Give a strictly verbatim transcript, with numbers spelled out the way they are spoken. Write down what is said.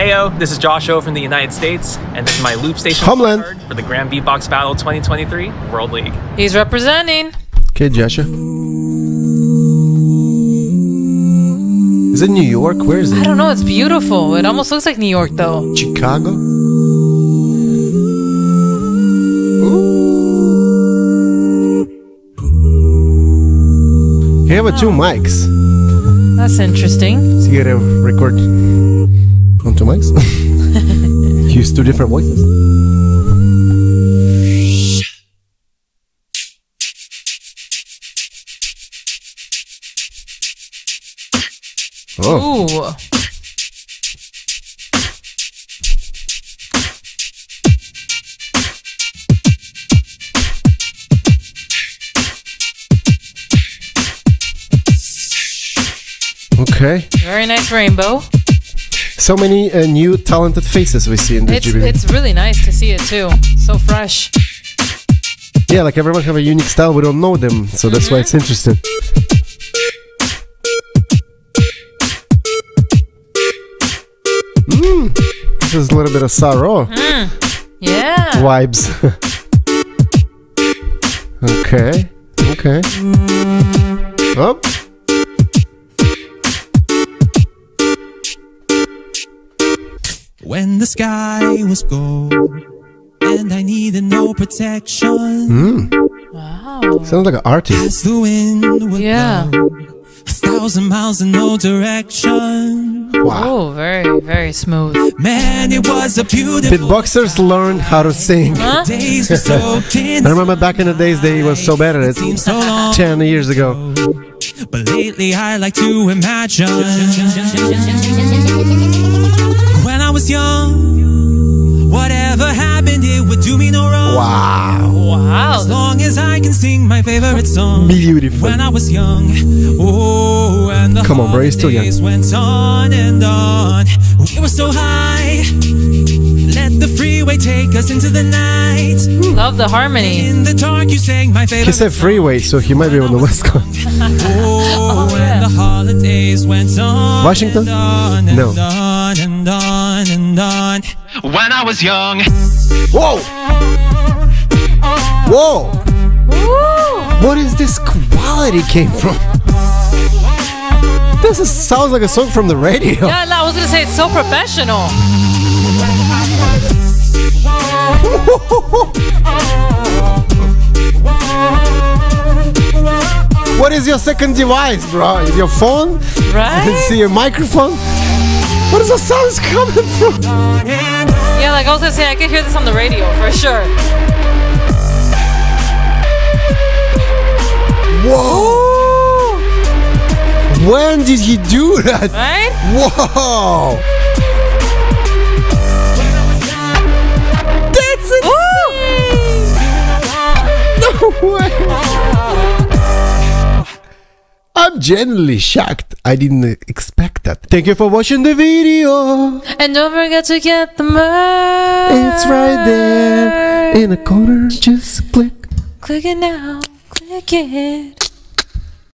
Heyo, this is Joshua from the United States, and this is my loop station card for the Grand Beatbox Battle twenty twenty-three World League. He's representing. Okay, Joshua. Is it New York? Where is it? I don't know. It's beautiful. It almost looks like New York, though. Chicago? Ooh. You have oh. two mics. That's interesting. So you gotta record on two mics? Use two different voices? Oh. Ooh. Okay. Very nice rainbow. So many uh, new talented faces we see in the G B B. It's really nice to see it too. So fresh. Yeah, like everyone have a unique style. We don't know them, so that's mm-hmm. why it's interesting. Just a little bit of sorrow. Mm, yeah. Vibes. Okay. Okay. Up. When the sky was gold and I needed no protection. Mm. Wow. Sounds like an artist. The wind would yeah. blow, a thousand miles in no direction. Wow. Oh, very, very smooth. Man, it was a beautiful. Beatboxers learned how to sing. Huh? I remember back in the days they were so bad at it. So ten years ago. But lately I like to imagine. When I was young, whatever happened, it would do me no wrong. Wow. Wow. As long as I can sing my favorite song. Beautiful. When I was young. Oh, and the Come on, bro, you're still young. Went on and on. It was so high. Let the freeway take us into the night. Love the harmony. In the dark you sang my favorite. He said freeway, so he might be on the west coast. Oh, oh, yeah. And the holidays went on. Washington? And on, no. And on, and on, and on. When I was young. Whoa! Whoa! Woo. What is this quality came from? This is, sounds like a song from the radio. Yeah, no, I was gonna say it's so professional. What is your second device, bro? Your phone? Right? You can see your microphone? Where is the sound coming from? Yeah, like I was gonna say, I could hear this on the radio for sure. Whoa! When did he do that? Right? Whoa! That's insane! No way! I'm genuinely shocked. I didn't expect that. Thank you for watching the video. And don't forget to get the merch. It's right there in the corner. Just click. Click it now. Kid.